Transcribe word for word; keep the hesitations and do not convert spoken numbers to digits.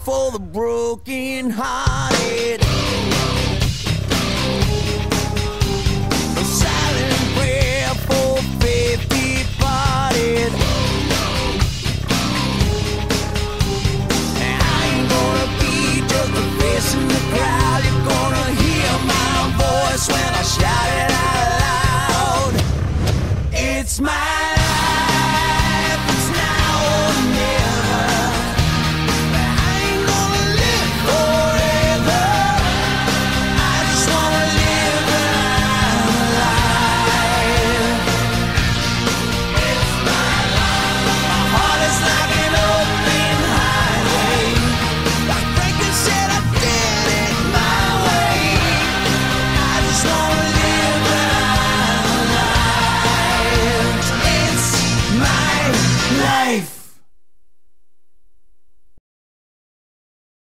song for the broken hearted. A silent prayer for faith departed. I ain't gonna be just a face in the crowd. You're gonna hear my voice when I shout it out loud. It's my life, it's now or never. I ain't gonna live forever. I just wanna live my life. It's my life. My heart is like an open highway. Like Franklin said, I did it my way. I just wanna live my life. It's my life.